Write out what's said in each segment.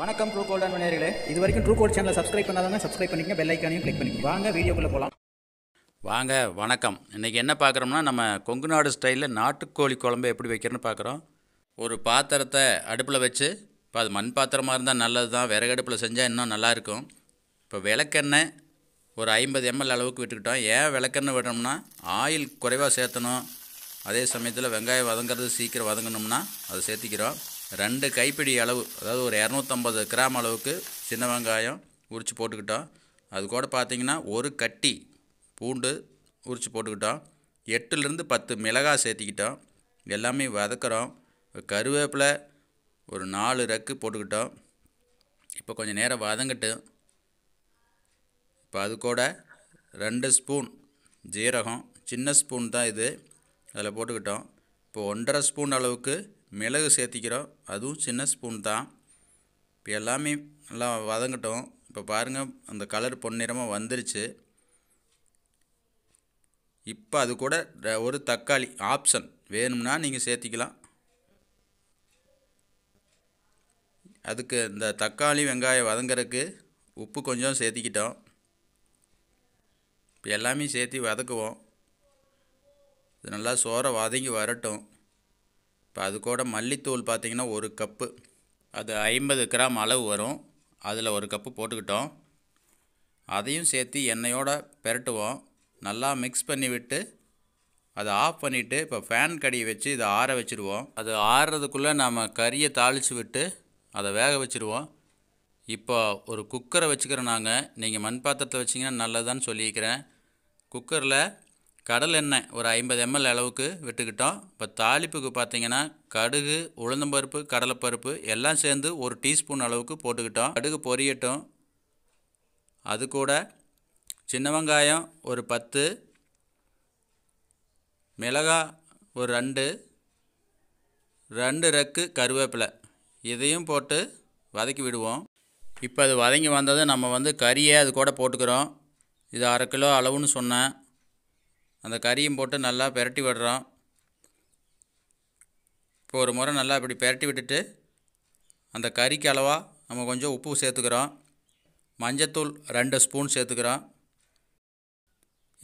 வணக்கம் true golden நேயர்களே, இது வரைக்கும் ட்ரூ கோல்ட் சேனலை சப்ஸ்கிரைப் பண்ணாதவங்க சப்ஸ்கிரைப் பண்ணிக்கங்க, பெல் ஐக்கானையும் கிளிக் பண்ணிக்கோங்க. வாங்க வீடியோக்குள்ளே போகலாம். வாங்க வணக்கம். இன்றைக்கி என்ன பார்க்குறோம்னா, நம்ம கொங்கு நாடு ஸ்டைலில் நாட்டுக்கோழி குழம்பு எப்படி வைக்கிறேன்னு பார்க்குறோம். ஒரு பாத்திரத்தை அடுப்பில் வச்சு, இப்போ அது மண் பாத்திரமாக இருந்தால் நல்லது தான், விறகடுப்பில் செஞ்சால் இன்னும் நல்லாயிருக்கும். இப்போ விளக்கெண்ணெய் ஒரு 50 ml அளவுக்கு விட்டுக்கிட்டோம். ஏன் விளக்கெண்ணெய் விடுறோம்னா ஆயில் குறைவாக சேர்த்தணும், அதே சமயத்தில் வெங்காயம் வதங்கிறது சீக்கிரம் வதங்கணும்னா அதை சேர்த்திக்கிறோம். 2 கைப்பிடி அளவு, அதாவது ஒரு 250 கிராம் அளவுக்கு சின்ன வெங்காயம் உரித்து போட்டுக்கிட்டோம். அது கூட பார்த்திங்கன்னா ஒரு கட்டி பூண்டு உரித்து போட்டுக்கிட்டோம். 8லேருந்து 10 மிளகாய் சேர்த்திக்கிட்டோம். எல்லாமே வதக்கிறோம். கருவேப்பிலை ஒரு 4 ரெக்கு போட்டுக்கிட்டோம். இப்போ கொஞ்சம் நேரம் வதங்கிட்டு இப்போ அது கூட 2 ஸ்பூன் ஜீரகம், சின்ன ஸ்பூன் தான் இது, அதில் போட்டுக்கிட்டோம். இப்போ 1½ ஸ்பூன் அளவுக்கு மிளகு சேர்த்திக்கிறோம், அதுவும் சின்ன ஸ்பூன் தான். இப்போ எல்லாமே நல்லா வதங்கட்டும். இப்போ பாருங்கள், அந்த கலர் பொன்னிறமாக வந்துருச்சு. இப்போ அது கூட ஒரு தக்காளி, ஆப்ஷன் வேணும்னா நீங்கள் சேர்த்திக்கலாம். அதுக்கு இந்த தக்காளி வெங்காயம் வதங்கிறதுக்கு உப்பு கொஞ்சம் சேர்த்திக்கிட்டோம். இப்போ எல்லாமே சேர்த்து வதக்குவோம். இது நல்லா சோறை வதங்கி வரட்டும். இப்போ அது கூட மல்லித்தூள் பார்த்திங்கன்னா 1 கப்பு, அது 50 கிராம் அளவு வரும், அதில் 1 கப்பு போட்டுக்கிட்டோம். அதையும் சேர்த்து எண்ணெயோடு பெரட்டுவோம். நல்லா மிக்ஸ் பண்ணி விட்டு அதை ஆஃப் பண்ணிவிட்டு இப்போ ஃபேன் கடியை வச்சு இதை ஆற வச்சுருவோம். அது ஆறுறதுக்குள்ளே நாம் கறியை தாளித்து விட்டு அதை வேக வச்சுருவோம். இப்போ ஒரு குக்கரை வச்சுக்கிறோம் நாங்கள். நீங்கள் மண் பாத்திரத்தை வச்சிங்கன்னா நல்லதான்னு சொல்லியிருக்கிறேன். குக்கரில் கடலெண்ணெய் ஒரு 50 ml அளவுக்கு விட்டுக்கிட்டோம். இப்போ தாளிப்புக்கு பார்த்திங்கன்னா கடுகு, உளுந்தம்பருப்பு, கடலைப்பருப்பு எல்லாம் சேர்ந்து 1 டீஸ்பூன் அளவுக்கு போட்டுக்கிட்டோம். கடுகு பொரியட்டும். அது கூட சின்ன வெங்காயம் ஒரு 10, மிளகாய் ஒரு 2 ரெக்கு கருவேப்பிலை இதையும் போட்டு வதக்கி விடுவோம். இப்போ அது வதங்கி வந்தது. நம்ம கறியை அது கூட போட்டுக்கிறோம். இது 1/2 கிலோ அளவுன்னு சொன்னேன். அந்த கறியும் போட்டு நல்லா பெரட்டி விடுறோம். இப்போ ஒரு முறை நல்லா இப்படி பெரட்டி விட்டுட்டு அந்த கறிக்கு அளவாக நம்ம கொஞ்சம் உப்பு சேர்த்துக்கிறோம். மஞ்சத்தூள் 2 ஸ்பூன் சேர்த்துக்கிறோம்.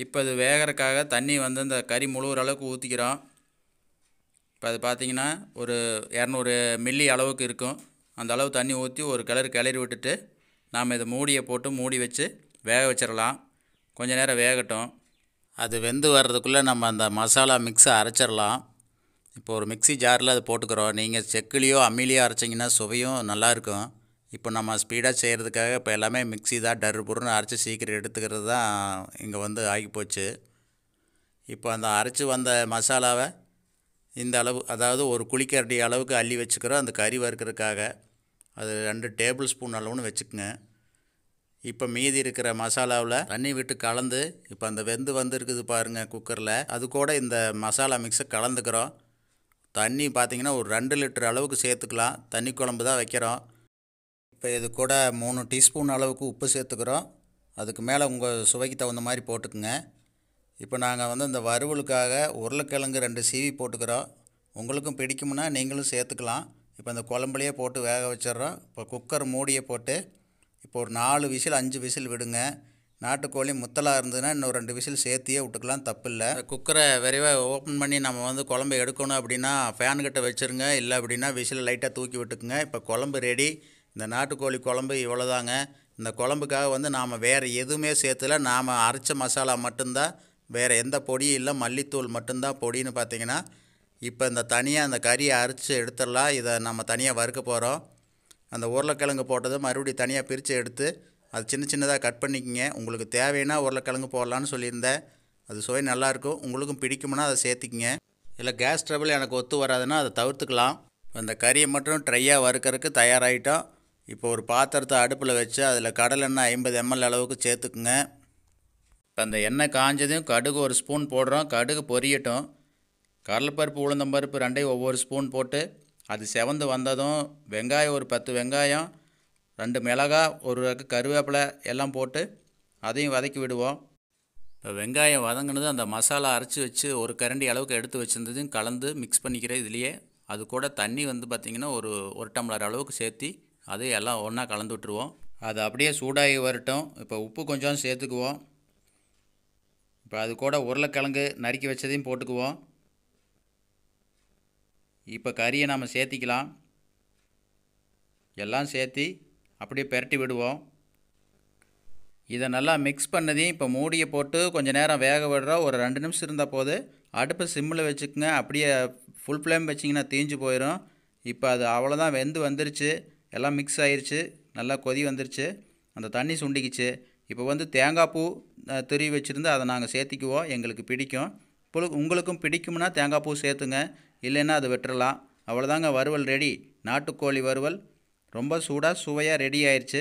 இப்போ இது வேகிறதுக்காக தண்ணி இந்த கறி முழுகிற அளவுக்கு ஊற்றிக்கிறோம். இப்போ அது பார்த்திங்கன்னா ஒரு 200 ml அளவுக்கு இருக்கும். அந்த அளவு தண்ணி ஊற்றி ஒரு கிளறி விட்டுட்டு நாம் இதை மூடியை போட்டு மூடி வச்சு வேக வச்சிடலாம். கொஞ்சம் நேரம் வேகட்டும். அது வெந்து வர்றதுக்குள்ளே நம்ம அந்த மசாலா மிக்ஸை அரைச்சிடலாம். இப்போ ஒரு மிக்ஸி ஜாரில் அதை போட்டுக்கிறோம். நீங்கள் செக்குலேயோ அம்மிலேயோ அரைச்சிங்கன்னா சுவையும் நல்லாயிருக்கும். இப்போ நம்ம ஸ்பீடாக செய்கிறதுக்காக இப்போ எல்லாமே மிக்ஸி தான் டர்புருன்னு அரைச்சி சீக்கிரம் எடுத்துக்கிறது தான் இங்கே ஆகி போச்சு. இப்போ அந்த அரைச்சி வந்த மசாலாவை இந்த அளவு, அதாவது ஒரு குளிக்கரண்டி அளவுக்கு அள்ளி வச்சுக்கிறோம். அந்த கறி வறுக்கிறதுக்காக அது 2 டேபிள் ஸ்பூன் அளவுன்னு வச்சுக்கோங்க. இப்போ மீதி இருக்கிற மசாலாவில் தண்ணி விட்டு கலந்து, இப்போ அந்த வெந்து வந்துருக்குது பாருங்கள் குக்கரில், அது கூட இந்த மசாலா மிக்ஸை கலந்துக்கிறோம். தண்ணி பார்த்திங்கன்னா ஒரு 2 லிட்டர் அளவுக்கு சேர்த்துக்கலாம். தண்ணி குழம்பு தான் வைக்கிறோம். இப்போ இது கூட 3 டீஸ்பூன் அளவுக்கு உப்பு சேர்த்துக்கிறோம். அதுக்கு மேலே உங்கள் சுவைக்கு தகுந்த மாதிரி போட்டுக்குங்க. இப்போ நாங்கள் இந்த வறுவலுக்காக உருளைக்கிழங்கு 2 சீவி போட்டுக்கிறோம். உங்களுக்கும் பிடிக்கும்னா நீங்களும் சேர்த்துக்கலாம். இப்போ இந்த குழம்புலையே போட்டு வேக வச்சிட்றோம். இப்போ குக்கர் மூடியை போட்டு இப்போ ஒரு 4 விசில் 5 விசில் விடுங்க. நாட்டுக்கோழி முத்தலாக இருந்ததுன்னா இன்னும் 2 விசில் சேர்த்தியே விட்டுக்கலாம், தப்பு இல்லை. குக்கரை விரைவாக ஓப்பன் பண்ணி நம்ம குழம்பு எடுக்கணும் அப்படின்னா ஃபேன்கிட்ட வச்சுருங்க, இல்லை அப்படின்னா விசில் லைட்டாக தூக்கி விட்டுக்குங்க. இப்போ குழம்பு ரெடி. இந்த நாட்டுக்கோழி குழம்பு இவ்வளோதாங்க. இந்த குழம்புக்காக நாம் வேறு எதுவுமே சேர்த்துல, நாம் அரைச்ச மசாலா மட்டும்தான், வேறு எந்த பொடியும் இல்லை, மல்லித்தூள் மட்டும்தான் பொடின்னு பார்த்திங்கன்னா. இப்போ இந்த தனியாக அந்த கறியை அரைச்சி எடுத்துடலாம். இதை நம்ம தனியாக வறுக்க போகிறோம். அந்த உருளைக்கிழங்கு போட்டது மறுபடியும் தனியாக பிரித்து எடுத்து அது சின்ன சின்னதாக கட் பண்ணிக்கோங்க. உங்களுக்கு தேவைன்னா உருளைக்கிழங்கு போடலான்னு சொல்லியிருந்தேன். அது சுவை நல்லாயிருக்கும். உங்களுக்கும் பிடிக்கும்னா அதை சேர்த்திக்கங்க. இல்லை கேஸ் ட்ரபிள் எனக்கு ஒத்து வராதுன்னா அதை தவிர்த்துக்கலாம். அந்த கறியை மட்டும் ட்ரையாக வறுக்கிறதுக்கு தயாராகிட்டோம். இப்போ ஒரு பாத்திரத்தை அடுப்பில் வச்சு அதில் கடலெண்ணெய் 50 ml அளவுக்கு சேர்த்துக்குங்க. இப்போ அந்த எண்ணெய் காஞ்சதையும் கடுகு 1 ஸ்பூன் போடுறோம். கடுகு பொரியட்டும். கடலைப்பருப்பு, உளுந்தம்பருப்பு 2யும் ஒவ்வொரு ஸ்பூன் போட்டு அது செவந்து வந்ததும் வெங்காயம் ஒரு 10 வெங்காயம், 2 மிளகாய், 1 ரெக்கு கருவேப்பிலை எல்லாம் போட்டு அதையும் வதக்கி விடுவோம். இப்போ வெங்காயம் வதங்கினது அந்த மசாலா அரைச்சி வச்சு 1 கரண்டி அளவுக்கு எடுத்து வச்சுருந்ததையும் கலந்து மிக்ஸ் பண்ணிக்கிறேன். இதுலேயே அது கூட தண்ணி பார்த்திங்கன்னா ஒரு 1 டம்ளர் அளவுக்கு சேர்த்து அதையெல்லாம் ஒன்றா கலந்து விட்டுருவோம். அது அப்படியே சூடாகி வரட்டும். இப்போ உப்பு கொஞ்சம் சேர்த்துக்குவோம். இப்போ அது கூட உருளைக்கிழங்கு நறுக்கி வச்சதையும் போட்டுக்குவோம். இப்போ கறியை நாம் சேர்த்திக்கலாம். எல்லாம் சேர்த்து அப்படியே பெரட்டி விடுவோம். இதை நல்லா மிக்ஸ் பண்ணதையும் இப்போ மூடியை போட்டு கொஞ்சம் நேரம் வேக விடுறோம். ஒரு 2 நிமிஷம் இருந்தால் போது. அடுப்பை சிம்மில் வச்சுக்கோங்க. அப்படியே ஃபுல் ஃப்ளேம் வச்சிங்கன்னா தீஞ்சு போயிடும். இப்போ அது அவ்வளோதான், வெந்து வந்துருச்சு, எல்லாம் மிக்ஸ் ஆகிருச்சு, நல்லா கொதி வந்துருச்சு, அந்த தண்ணி சுண்டிக்கிச்சு. இப்போ தேங்காய் பூ துருவி வச்சுருந்து அதை நாங்கள் சேர்த்திக்குவோம். எங்களுக்கு பிடிக்கும், உங்களுக்கும் பிடிக்கும்னா தேங்காய் பூ சேர்த்துங்க, இல்லைன்னா அதை வெட்டுறலாம். அவ்வளோதாங்க வறுவல் ரெடி. நாட்டுக்கோழி வறுவல் ரொம்ப சூடாக சுவையாக ரெடி ஆயிடுச்சு.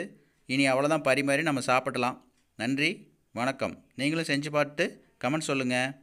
இனி அவ்வளோதான், பரிமாறி நம்ம சாப்பிடலாம். நன்றி, வணக்கம். நீங்களும் செஞ்சு பார்த்துட்டு கமெண்ட் சொல்லுங்கள்.